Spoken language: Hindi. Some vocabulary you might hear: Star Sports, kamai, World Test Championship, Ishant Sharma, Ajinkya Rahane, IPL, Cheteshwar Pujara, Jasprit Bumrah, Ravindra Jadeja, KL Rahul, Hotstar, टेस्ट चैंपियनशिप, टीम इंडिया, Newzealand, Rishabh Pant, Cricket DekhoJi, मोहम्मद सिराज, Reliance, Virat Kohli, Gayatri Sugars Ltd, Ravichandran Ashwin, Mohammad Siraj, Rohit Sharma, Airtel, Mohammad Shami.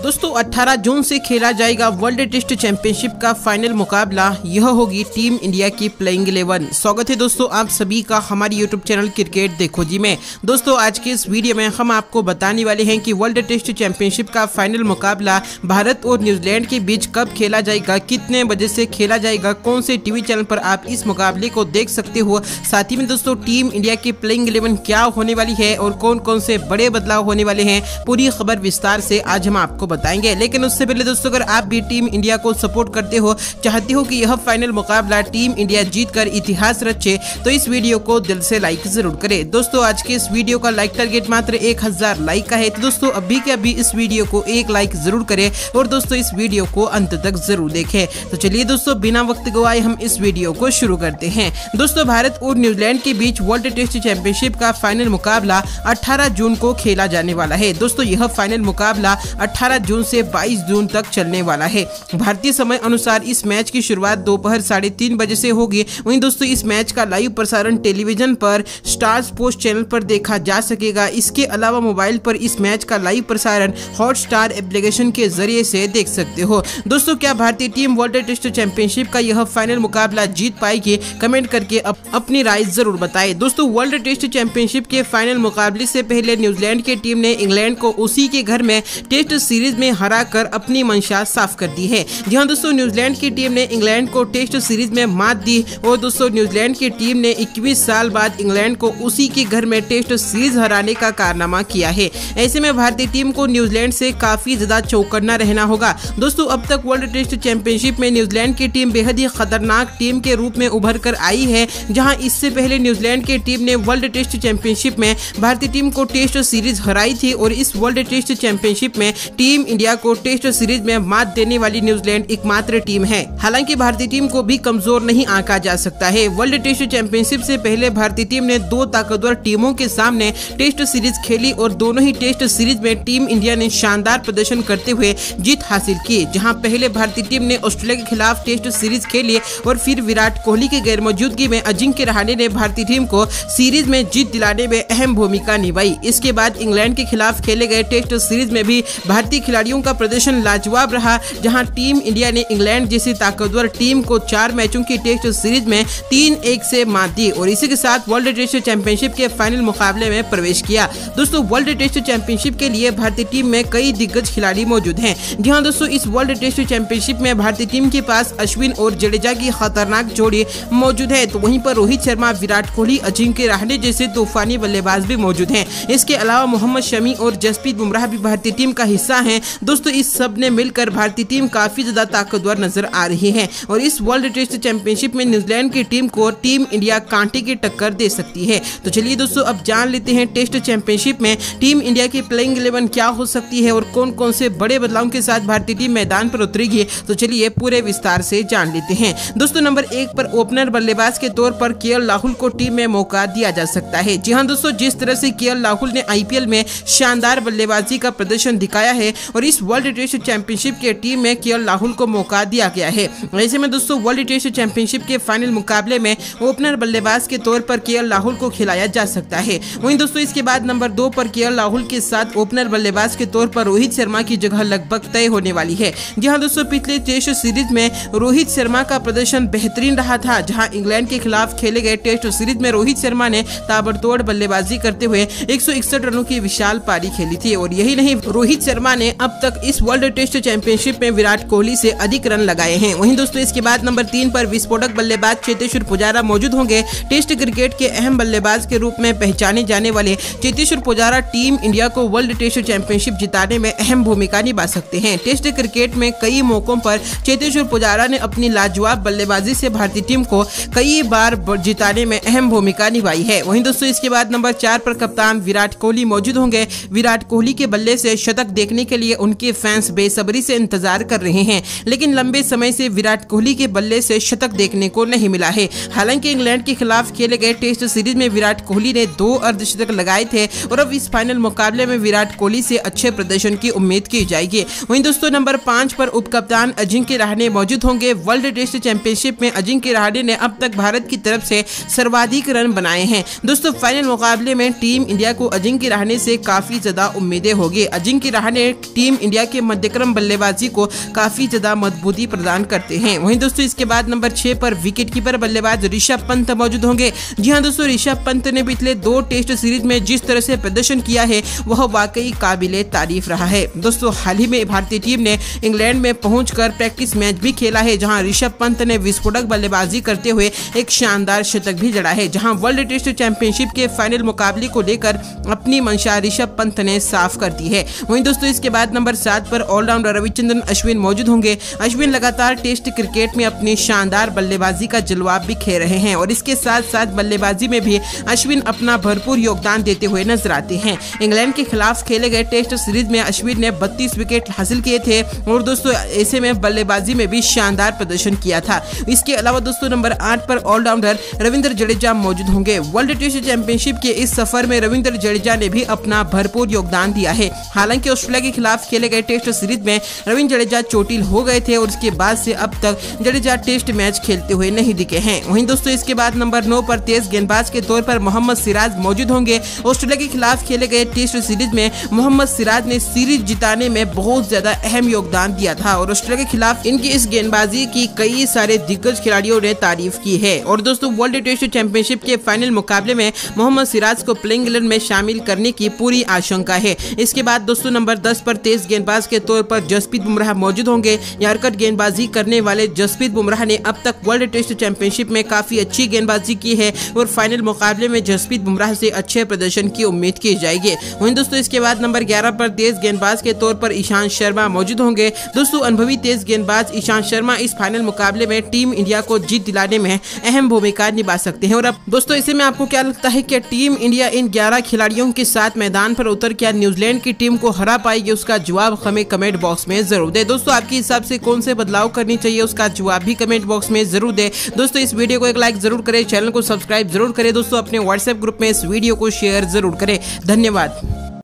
दोस्तों 18 जून से खेला जाएगा वर्ल्ड टेस्ट चैंपियनशिप का फाइनल मुकाबला। यह होगी टीम इंडिया की प्लेइंग 11। स्वागत है दोस्तों आप सभी का हमारे यूट्यूब चैनल क्रिकेट देखो जी में। दोस्तों आज के इस वीडियो में हम आपको बताने वाले हैं कि वर्ल्ड टेस्ट चैंपियनशिप का फाइनल मुकाबला भारत और न्यूजीलैंड के बीच कब खेला जाएगा, कितने बजे से खेला जाएगा, कौन से टीवी चैनल पर आप इस मुकाबले को देख सकते हो। साथ ही में दोस्तों टीम इंडिया की प्लेइंग 11 क्या होने वाली है और कौन कौन से बड़े बदलाव होने वाले हैं, पूरी खबर विस्तार से आज हम आपको बताएंगे। लेकिन उससे पहले दोस्तों अगर आप भी टीम इंडिया को सपोर्ट करते हो, चाहते हो कि यह फाइनल मुकाबला टीम इंडिया जीतकर इतिहास रचे, तो इस वीडियो को दिल से लाइक जरूर करें। दोस्तों आज के इस वीडियो का लाइक टारगेट मात्र 1000 लाइक का है, तो दोस्तों अभी के अभी इस वीडियो को 1 लाइक जरूर करें और दोस्तों इस वीडियो को अंत तक जरूर देखें। तो चलिए दोस्तों बिना वक्त गवाए हम इस वीडियो को शुरू करते हैं। दोस्तों भारत और न्यूजीलैंड के बीच वर्ल्ड टेस्ट चैंपियनशिप का फाइनल मुकाबला 18 जून को खेला जाने वाला है। दोस्तों यह फाइनल मुकाबला 18 जून से 22 जून तक चलने वाला है। भारतीय समय अनुसार इस मैच की शुरुआत दोपहर 3:30 बजे से होगी। वहीं दोस्तों इस मैच का लाइव प्रसारण टेलीविजन पर स्टार स्पोर्ट्स चैनल पर देखा जा सकेगा। इसके अलावा मोबाइल पर इस मैच का लाइव प्रसारण हॉटस्टार एप्लीकेशन के जरिए से देख सकते हो। दोस्तों क्या भारतीय टीम वर्ल्ड टेस्ट चैंपियनशिप का यह फाइनल मुकाबला जीत पाएगी? कमेंट करके अपनी राय जरूर बताए। दोस्तों वर्ल्ड टेस्ट चैंपियनशिप के फाइनल मुकाबले से पहले न्यूजीलैंड की टीम ने इंग्लैंड को उसी के घर में टेस्ट सीरीज में हराकर अपनी मंशा साफ कर दी है। जी हां दोस्तों न्यूजीलैंड की टीम ने इंग्लैंड को टेस्ट सीरीज में मात दी और दोस्तों न्यूजीलैंड की टीम ने 21 साल बाद इंग्लैंड को उसी के घर में टेस्ट सीरीज हराने का कारनामा किया है। ऐसे में भारतीय टीम को न्यूजीलैंड से काफी ज्यादा चौकन्ना रहना होगा। दोस्तों अब तक वर्ल्ड टेस्ट चैंपियनशिप में न्यूजीलैंड की टीम बेहद ही खतरनाक टीम के रूप में उभर कर आई है। जहाँ इससे पहले न्यूजीलैंड की टीम ने वर्ल्ड टेस्ट चैंपियनशिप में भारतीय टीम को टेस्ट सीरीज हराई थी और इस वर्ल्ड टेस्ट चैंपियनशिप में टीम इंडिया को टेस्ट सीरीज में मात देने वाली न्यूजीलैंड एकमात्र टीम है। हालांकि भारतीय टीम को भी कमजोर नहीं आंका जा सकता है। वर्ल्ड टेस्ट चैंपियनशिप से पहले भारतीय टीम ने 2 ताकतवर टीमों के सामने टेस्ट सीरीज खेली और दोनों ही टेस्ट सीरीज में टीम इंडिया ने शानदार प्रदर्शन करते हुए जीत हासिल की। जहां पहले भारतीय टीम ने ऑस्ट्रेलिया के खिलाफ टेस्ट सीरीज खेली और फिर विराट कोहली के गैर मौजूदगी में अजिंक्य रहाणे ने भारतीय टीम को सीरीज में जीत दिलाने में अहम भूमिका निभाई। इसके बाद इंग्लैंड के खिलाफ खेले गए टेस्ट सीरीज में भी भारतीय खिलाड़ियों का प्रदर्शन लाजवाब रहा, जहां टीम इंडिया ने इंग्लैंड जैसी ताकतवर टीम को 4 मैचों की टेस्ट सीरीज में 3-1 से मात दी और इसी के साथ वर्ल्ड टेस्ट चैंपियनशिप के फाइनल मुकाबले में प्रवेश किया। दोस्तों वर्ल्ड टेस्ट चैंपियनशिप के लिए भारतीय टीम में कई दिग्गज खिलाड़ी मौजूद हैं। जी हां दोस्तों इस वर्ल्ड टेस्ट चैंपियनशिप में भारतीय टीम के पास अश्विन और जडेजा की खतरनाक जोड़ी मौजूद है, तो वहीं पर रोहित शर्मा, विराट कोहली, अजिंक्य रहाणे जैसे तूफानी बल्लेबाज भी मौजूद है। इसके अलावा मोहम्मद शमी और जसप्रीत बुमराह भी भारतीय टीम का हिस्सा हैं। दोस्तों इस सब ने मिलकर भारतीय टीम काफी ज्यादा ताकतवर नजर आ रही है और इस वर्ल्ड टेस्ट चैंपियनशिप में न्यूजीलैंड की टीम को टीम इंडिया कांटे की टक्कर दे सकती है। तो चलिए दोस्तों अब जान लेते हैं टेस्ट चैंपियनशिप में टीम इंडिया की प्लेइंग 11 क्या हो सकती है और कौन कौन से बड़े बदलाव के साथ भारतीय टीम मैदान पर उतरेगी। तो चलिए पूरे विस्तार से जान लेते हैं। दोस्तों नंबर 1 पर ओपनर बल्लेबाज के तौर पर केएल राहुल को टीम में मौका दिया जा सकता है। जी हाँ दोस्तों जिस तरह से केएल राहुल ने IPL में शानदार बल्लेबाजी का प्रदर्शन दिखाया है और इस वर्ल्ड टेस्ट चैंपियनशिप के टीम में केएल राहुल को मौका दिया गया है। ऐसे में दोस्तों वर्ल्ड टेस्ट चैंपियनशिप के फाइनल मुकाबले में ओपनर बल्लेबाज के तौर पर केएल राहुल को खिलाया जा सकता है। वहीं दोस्तों इसके बाद नंबर 2 पर केएल राहुल के साथ ओपनर बल्लेबाज के तौर पर रोहित शर्मा की जगह लगभग तय होने वाली है। जहाँ दोस्तों पिछले टेस्ट सीरीज में रोहित शर्मा का प्रदर्शन बेहतरीन रहा था, जहाँ इंग्लैंड के खिलाफ खेले गए टेस्ट सीरीज में रोहित शर्मा ने ताबड़तोड़ बल्लेबाजी करते हुए 161 रनों की विशाल पारी खेली थी और यही नहीं रोहित शर्मा ने अब तक इस वर्ल्ड टेस्ट चैंपियनशिप में विराट कोहली से अधिक रन लगाए हैं। वहीं दोस्तों इसके बाद नंबर 3 पर विस्फोटक बल्लेबाज चेतेश्वर पुजारा मौजूद होंगे। टेस्ट क्रिकेट के अहम बल्लेबाज के रूप में पहचाने जाने वाले चेतेश्वर पुजारा टीम इंडिया को वर्ल्ड टेस्ट चैंपियनशिप जिताने में अहम भूमिका निभा सकते हैं। टेस्ट क्रिकेट में कई मौकों पर चेतेश्वर पुजारा ने अपनी लाजवाब बल्लेबाजी से भारतीय टीम को कई बार जिताने में अहम भूमिका निभाई है। वहीं दोस्तों इसके बाद नंबर 4 पर कप्तान विराट कोहली मौजूद होंगे। विराट कोहली के बल्ले से शतक देखने के लिए उनके फैंस बेसब्री से इंतजार कर रहे हैं, लेकिन लंबे समय से विराट कोहली के बल्ले से शतक देखने को नहीं मिला है। हालांकि इंग्लैंड के खिलाफ खेले गए टेस्ट सीरीज में विराट कोहली ने 2 अर्धशतक लगाए थे और अब इस फाइनल मुकाबले में विराट कोहली से अच्छे प्रदर्शन की उम्मीद की जाएगी। वहीं दोस्तों नंबर 5 पर उपकप्तान अजिंक्य रहाणे मौजूद होंगे। वर्ल्ड टेस्ट चैंपियनशिप में अजिंक्य रहाणे ने अब तक भारत की तरफ से सर्वाधिक रन बनाए हैं। दोस्तों फाइनल मुकाबले में टीम इंडिया को अजिंक्य रहाणे से काफी ज्यादा उम्मीदें होगी। अजिंक्य रहाणे टीम इंडिया के मध्यक्रम बल्लेबाजी को काफी ज्यादा मजबूती प्रदान करते हैं। वहीं दोस्तों इसके बाद नंबर 6 पर विकेटकीपर बल्लेबाज ऋषभ पंत मौजूद होंगे। जी हाँ दोस्तों, ऋषभ पंत ने पिछले 2 टेस्ट सीरीज में जिस तरह से प्रदर्शन किया है वह वाकई काबिले तारीफ रहा है। दोस्तों हाल ही में भारतीय टीम ने इंग्लैंड में पहुंचकर प्रैक्टिस मैच भी खेला है, जहां ऋषभ पंत ने विस्फोटक बल्लेबाजी करते हुए एक शानदार शतक भी जड़ा है। जहां वर्ल्ड टेस्ट चैंपियनशिप के फाइनल मुकाबले को लेकर अपनी मंशा ऋषभ पंत ने साफ कर दी है। वहीं दोस्तों इसके बाद नंबर 7 पर ऑलराउंडर रविचंद्रन अश्विन मौजूद होंगे। अश्विन लगातार टेस्ट क्रिकेट में अपनी शानदार बल्लेबाजी का जलवा बिखेर रहे हैं और इसके साथ साथ बल्लेबाजी में भी अश्विन अपना भरपूर योगदान देते हुए नजर आते हैं। इंग्लैंड के खिलाफ खेले गए टेस्ट सीरीज में अश्विन ने 32 विकेट हासिल किए थे और दोस्तों ऐसे में बल्लेबाजी में भी शानदार प्रदर्शन किया था। इसके अलावा दोस्तों नंबर 8 पर ऑलराउंडर रविंद्र जडेजा मौजूद होंगे। वर्ल्ड टेस्ट चैंपियनशिप के इस सफर में रविंद्र जडेजा ने भी अपना भरपूर योगदान दिया है। हालांकि ऑस्ट्रेलिया के खिलाफ खेले गए टेस्ट सीरीज में रविंद्र जडेजा चोटिल हो गए थे और उसके बाद से अब तक जडेजा टेस्ट मैच खेलते हुए नहीं दिखे हैं। वहीं दोस्तों इसके बाद नंबर 9 पर तेज गेंदबाज के तौर पर मोहम्मद सिराज मौजूद होंगे। ऑस्ट्रेलिया के खिलाफ खेले गए टेस्ट सीरीज में मोहम्मद सिराज ने सीरीज जिताने में बहुत ज्यादा अहम योगदान दिया था और ऑस्ट्रेलिया के खिलाफ इनकी इस गेंदबाजी की कई सारे दिग्गज खिलाड़ियों ने तारीफ की है। और दोस्तों वर्ल्ड टेस्ट चैंपियनशिप के फाइनल मुकाबले में मोहम्मद सिराज को प्लेइंग 11 में शामिल करने की पूरी आशंका है। इसके बाद दोस्तों नंबर 10 पर तेज गेंदबाज के तौर पर जसप्रीत बुमराह मौजूद होंगे। यार्कर गेंदबाजी करने वाले जसप्रीत बुमराह ने अब तक वर्ल्ड टेस्ट चैंपियनशिप में काफी अच्छी गेंदबाजी की है और फाइनल मुकाबले में जसप्रीत बुमराह से अच्छे प्रदर्शन की उम्मीद की जाएगी। वहीं दोस्तों इसके बाद नंबर 11 पर तेज गेंदबाज के तौर पर ईशांत शर्मा मौजूद होंगे। दोस्तों अनुभवी तेज गेंदबाज ईशांत शर्मा इस फाइनल मुकाबले में टीम इंडिया को जीत दिलाने में अहम भूमिका निभा सकते हैं। और अब दोस्तों इसे में आपको क्या लगता है कि टीम इंडिया इन 11 खिलाड़ियों के साथ मैदान पर उतर क्या न्यूजीलैंड की टीम को हरा पाएगी? उसका जवाब हमें कमेंट बॉक्स में जरूर दे। दोस्तों आपके हिसाब से कौन से बदलाव करनी चाहिए उसका जवाब भी कमेंट बॉक्स में जरूर दे। दोस्तों इस वीडियो को एक लाइक जरूर करें, चैनल को सब्सक्राइब जरूर करें। दोस्तों अपने व्हाट्सएप ग्रुप में इस वीडियो को शेयर जरूर करें। धन्यवाद।